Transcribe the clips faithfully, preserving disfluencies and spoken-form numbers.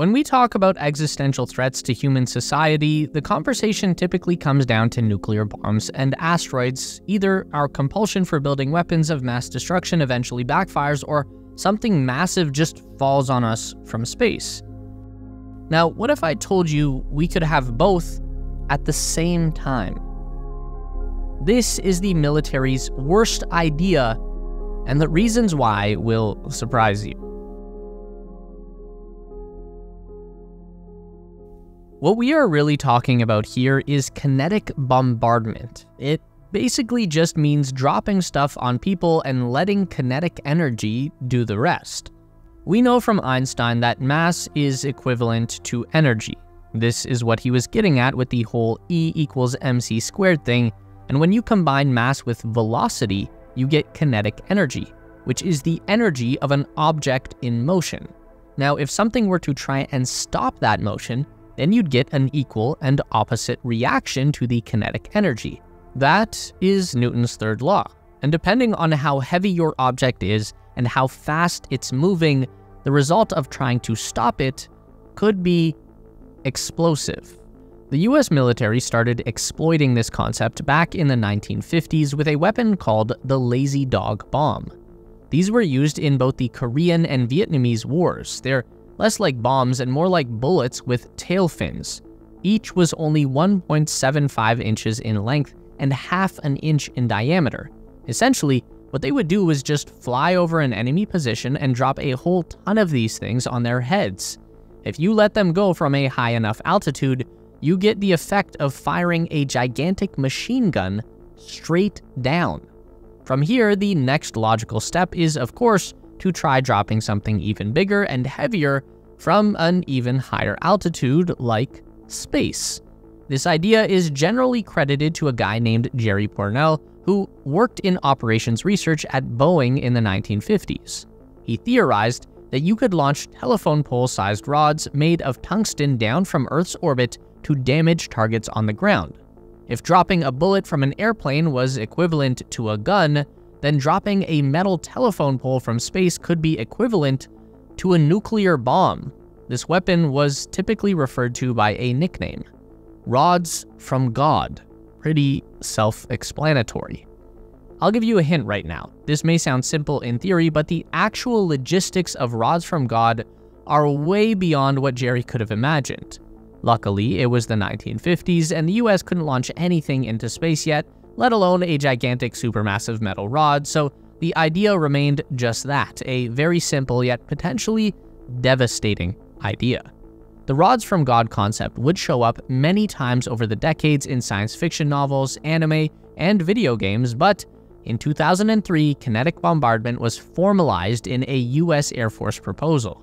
When we talk about existential threats to human society, the conversation typically comes down to nuclear bombs and asteroids. Either our compulsion for building weapons of mass destruction eventually backfires, or something massive just falls on us from space. Now, what if I told you we could have both at the same time? This is the military's worst idea, and the reasons why will surprise you. What we are really talking about here is kinetic bombardment. It basically just means dropping stuff on people and letting kinetic energy do the rest. We know from Einstein that mass is equivalent to energy. This is what he was getting at with the whole E equals mc squared thing, and when you combine mass with velocity, you get kinetic energy, which is the energy of an object in motion. Now, if something were to try and stop that motion, then you'd get an equal and opposite reaction to the kinetic energy. That is Newton's third law. And depending on how heavy your object is and how fast it's moving, the result of trying to stop it could be explosive. The U S military started exploiting this concept back in the nineteen fifties with a weapon called the Lazy Dog Bomb. These were used in both the Korean and Vietnamese wars. They're less like bombs and more like bullets with tail fins. Each was only one point seven five inches in length and half an inch in diameter. Essentially, what they would do was just fly over an enemy position and drop a whole ton of these things on their heads. If you let them go from a high enough altitude, you get the effect of firing a gigantic machine gun straight down. From here, the next logical step is, of course, to try dropping something even bigger and heavier from an even higher altitude, like space. This idea is generally credited to a guy named Jerry Pournelle, who worked in operations research at Boeing in the nineteen fifties. He theorized that you could launch telephone pole-sized rods made of tungsten down from Earth's orbit to damage targets on the ground. If dropping a bullet from an airplane was equivalent to a gun, then dropping a metal telephone pole from space could be equivalent to a nuclear bomb. This weapon was typically referred to by a nickname, Rods from God. Pretty self-explanatory. I'll give you a hint right now. This may sound simple in theory, but the actual logistics of Rods from God are way beyond what Jerry could have imagined. Luckily, it was the nineteen fifties, and the U S couldn't launch anything into space yet, let alone a gigantic supermassive metal rod, so the idea remained just that, a very simple yet potentially devastating idea. The Rods from God concept would show up many times over the decades in science fiction novels, anime, and video games, but in two thousand three, kinetic bombardment was formalized in a U S Air Force proposal.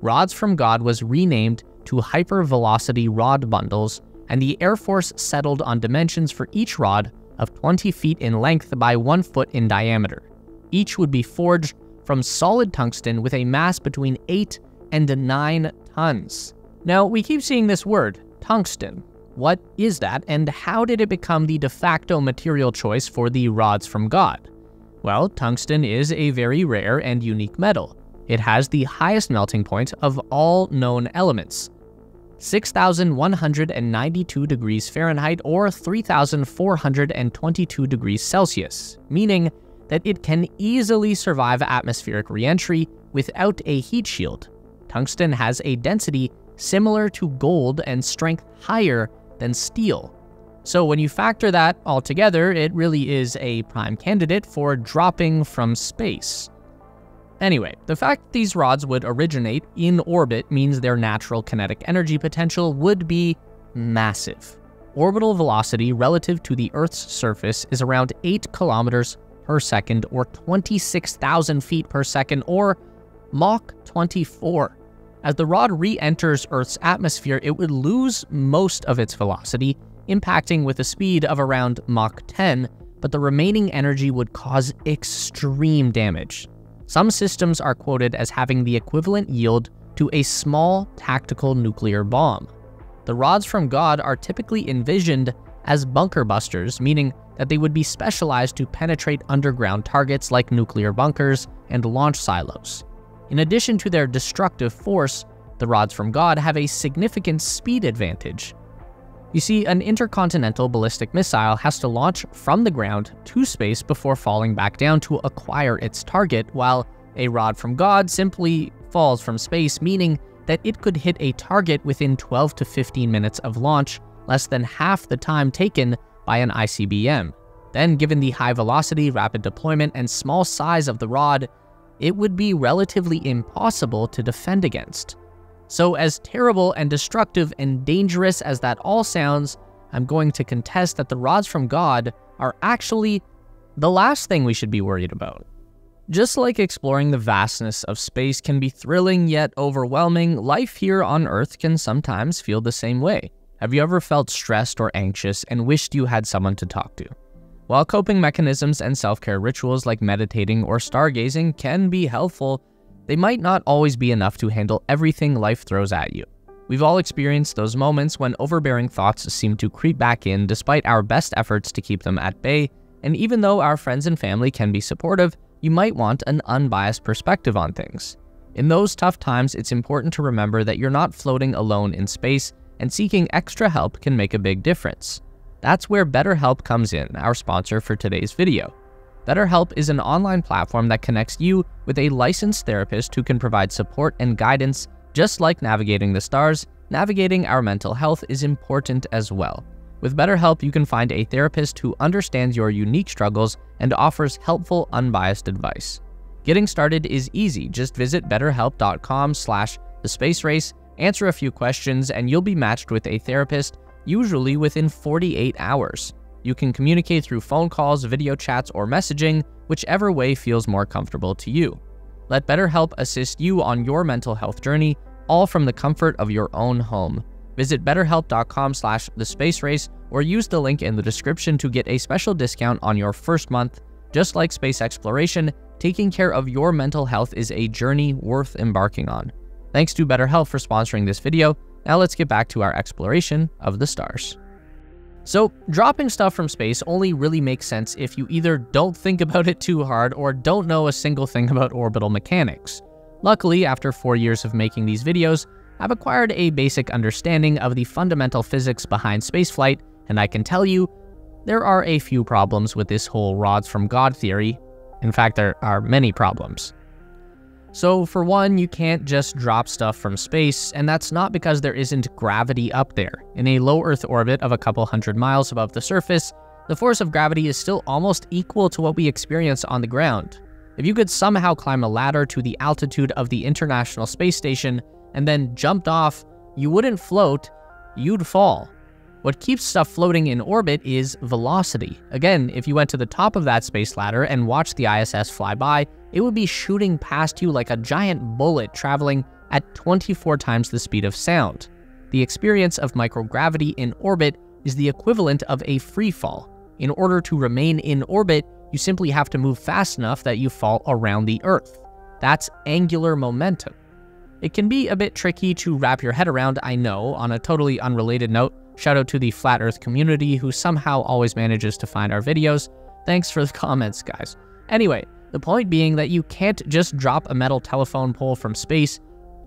Rods from God was renamed to Hypervelocity Rod Bundles, and the Air Force settled on dimensions for each rod of twenty feet in length by one foot in diameter. Each would be forged from solid tungsten with a mass between eight and nine tons. Now, we keep seeing this word, tungsten. What is that, and how did it become the de facto material choice for the Rods from God? Well, tungsten is a very rare and unique metal. It has the highest melting point of all known elements, six thousand one hundred ninety-two degrees Fahrenheit or three thousand four hundred twenty-two degrees Celsius, meaning that it can easily survive atmospheric reentry without a heat shield. Tungsten has a density similar to gold and strength higher than steel. So when you factor that all together, it really is a prime candidate for dropping from space. Anyway, the fact these rods would originate in orbit means their natural kinetic energy potential would be massive. Orbital velocity relative to the Earth's surface is around eight kilometers per second or twenty-six thousand feet per second or Mach twenty-four. As the rod re-enters Earth's atmosphere, it would lose most of its velocity, impacting with a speed of around Mach ten, but the remaining energy would cause extreme damage. Some systems are quoted as having the equivalent yield to a small tactical nuclear bomb. The Rods from God are typically envisioned as bunker busters, meaning that they would be specialized to penetrate underground targets like nuclear bunkers and launch silos. In addition to their destructive force, The Rods from God have a significant speed advantage. You see, an intercontinental ballistic missile has to launch from the ground to space before falling back down to acquire its target, while a Rod from God simply falls from space, meaning that it could hit a target within twelve to fifteen minutes of launch, less than half the time taken by an I C B M. Then, given the high velocity, rapid deployment, and small size of the rod, it would be relatively impossible to defend against. So as terrible and destructive and dangerous as that all sounds, I'm going to contest that the Rods from God are actually the last thing we should be worried about. Just like exploring the vastness of space can be thrilling yet overwhelming, life here on Earth can sometimes feel the same way. Have you ever felt stressed or anxious and wished you had someone to talk to? While coping mechanisms and self-care rituals like meditating or stargazing can be helpful, they might not always be enough to handle everything life throws at you. We've all experienced those moments when overbearing thoughts seem to creep back in despite our best efforts to keep them at bay, and even though our friends and family can be supportive, you might want an unbiased perspective on things. In those tough times, it's important to remember that you're not floating alone in space, and seeking extra help can make a big difference. That's where BetterHelp comes in, our sponsor for today's video. BetterHelp is an online platform that connects you with a licensed therapist who can provide support and guidance. Just like navigating the stars, navigating our mental health is important as well. With BetterHelp, you can find a therapist who understands your unique struggles and offers helpful, unbiased advice. Getting started is easy. Just visit betterhelp dot com slash the space race, answer a few questions, and you'll be matched with a therapist, usually within forty-eight hours. You can communicate through phone calls, video chats, or messaging, whichever way feels more comfortable to you. Let BetterHelp assist you on your mental health journey, all from the comfort of your own home. Visit betterhelp dot com slash the space race or use the link in the description to get a special discount on your first month. Just like space exploration, taking care of your mental health is a journey worth embarking on. Thanks to BetterHelp for sponsoring this video. Now let's get back to our exploration of the stars. So, dropping stuff from space only really makes sense if you either don't think about it too hard or don't know a single thing about orbital mechanics. Luckily, after four years of making these videos, I've acquired a basic understanding of the fundamental physics behind spaceflight, and I can tell you, there are a few problems with this whole Rods from God theory. In fact, there are many problems. So, for one, you can't just drop stuff from space, and that's not because there isn't gravity up there. In a low Earth orbit of a couple hundred miles above the surface, the force of gravity is still almost equal to what we experience on the ground. If you could somehow climb a ladder to the altitude of the International Space Station and then jumped off, you wouldn't float, you'd fall. What keeps stuff floating in orbit is velocity. Again, if you went to the top of that space ladder and watched the I S S fly by, it would be shooting past you like a giant bullet traveling at twenty-four times the speed of sound. The experience of microgravity in orbit is the equivalent of a free fall. In order to remain in orbit, you simply have to move fast enough that you fall around the Earth. That's angular momentum. It can be a bit tricky to wrap your head around, I know. On a totally unrelated note, shout out to the Flat Earth community who somehow always manages to find our videos. Thanks for the comments, guys. Anyway, the point being that you can't just drop a metal telephone pole from space.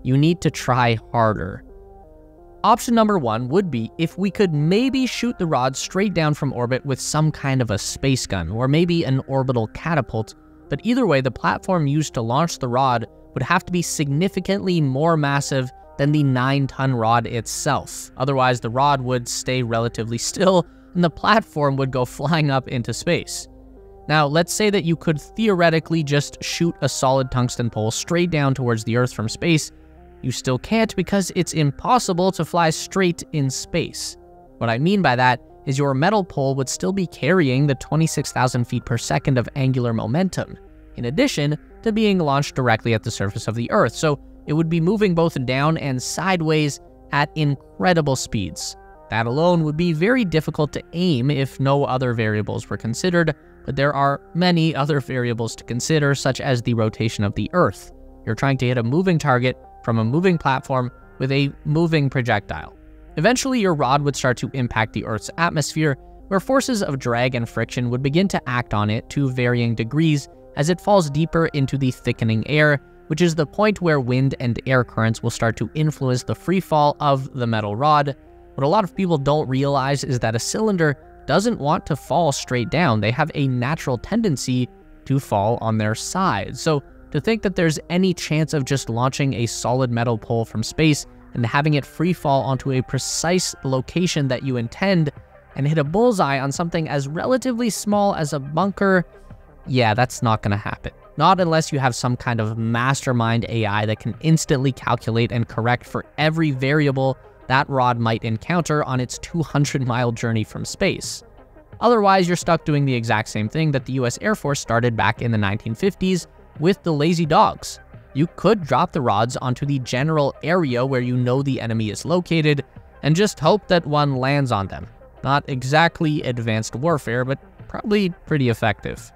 You need to try harder. Option number one would be if we could maybe shoot the rod straight down from orbit with some kind of a space gun or maybe an orbital catapult, but either way, the platform used to launch the rod would have to be significantly more massive than the nine-ton rod itself. Otherwise, the rod would stay relatively still and the platform would go flying up into space. Now, let's say that you could theoretically just shoot a solid tungsten pole straight down towards the Earth from space. You still can't because it's impossible to fly straight in space. What I mean by that is your metal pole would still be carrying the twenty-six thousand feet per second of angular momentum, in addition to being launched directly at the surface of the Earth, so it would be moving both down and sideways at incredible speeds. That alone would be very difficult to aim if no other variables were considered, but there are many other variables to consider, such as the rotation of the Earth. You're trying to hit a moving target from a moving platform with a moving projectile. Eventually, your rod would start to impact the Earth's atmosphere, where forces of drag and friction would begin to act on it to varying degrees as it falls deeper into the thickening air, which is the point where wind and air currents will start to influence the free fall of the metal rod. What a lot of people don't realize is that a cylinder doesn't want to fall straight down. They have a natural tendency to fall on their side. So to think that there's any chance of just launching a solid metal pole from space and having it free fall onto a precise location that you intend and hit a bullseye on something as relatively small as a bunker, yeah, that's not gonna happen. Not unless you have some kind of mastermind A I that can instantly calculate and correct for every variable that rod might encounter on its two hundred mile journey from space. Otherwise, you're stuck doing the exact same thing that the U S Air Force started back in the nineteen fifties with the lazy dogs. You could drop the rods onto the general area where you know the enemy is located and just hope that one lands on them. Not exactly advanced warfare, but probably pretty effective.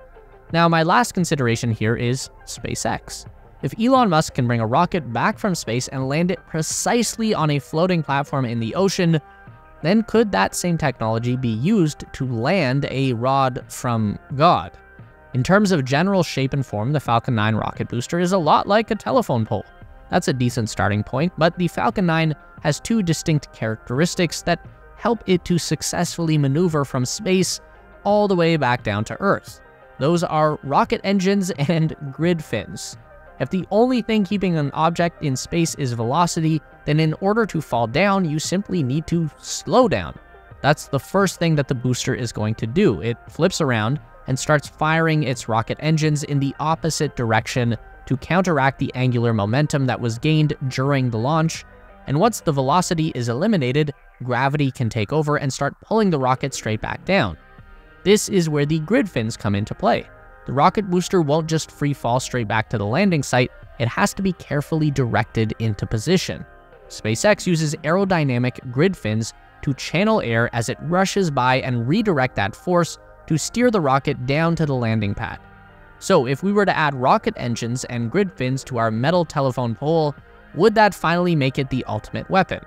Now, my last consideration here is SpaceX. If Elon Musk can bring a rocket back from space and land it precisely on a floating platform in the ocean, then could that same technology be used to land a rod from God? In terms of general shape and form, the Falcon nine rocket booster is a lot like a telephone pole. That's a decent starting point, but the Falcon nine has two distinct characteristics that help it to successfully maneuver from space all the way back down to Earth. Those are rocket engines and grid fins. If the only thing keeping an object in space is velocity, then in order to fall down, you simply need to slow down. That's the first thing that the booster is going to do. It flips around and starts firing its rocket engines in the opposite direction to counteract the angular momentum that was gained during the launch. And once the velocity is eliminated, gravity can take over and start pulling the rocket straight back down. This is where the grid fins come into play. The rocket booster won't just free fall straight back to the landing site, it has to be carefully directed into position. SpaceX uses aerodynamic grid fins to channel air as it rushes by and redirect that force to steer the rocket down to the landing pad. So if we were to add rocket engines and grid fins to our metal telephone pole, would that finally make it the ultimate weapon?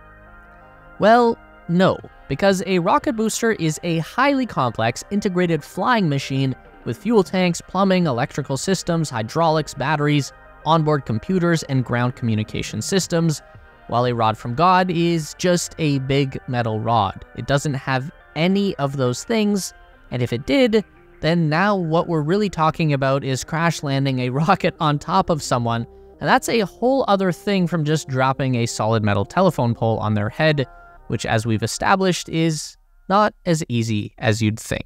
Well, no, because a rocket booster is a highly complex integrated flying machine with fuel tanks, plumbing, electrical systems, hydraulics, batteries, onboard computers, and ground communication systems, while a rod from God is just a big metal rod. It doesn't have any of those things, and if it did, then now what we're really talking about is crash landing a rocket on top of someone, and that's a whole other thing from just dropping a solid metal telephone pole on their head, which, as we've established, is not as easy as you'd think.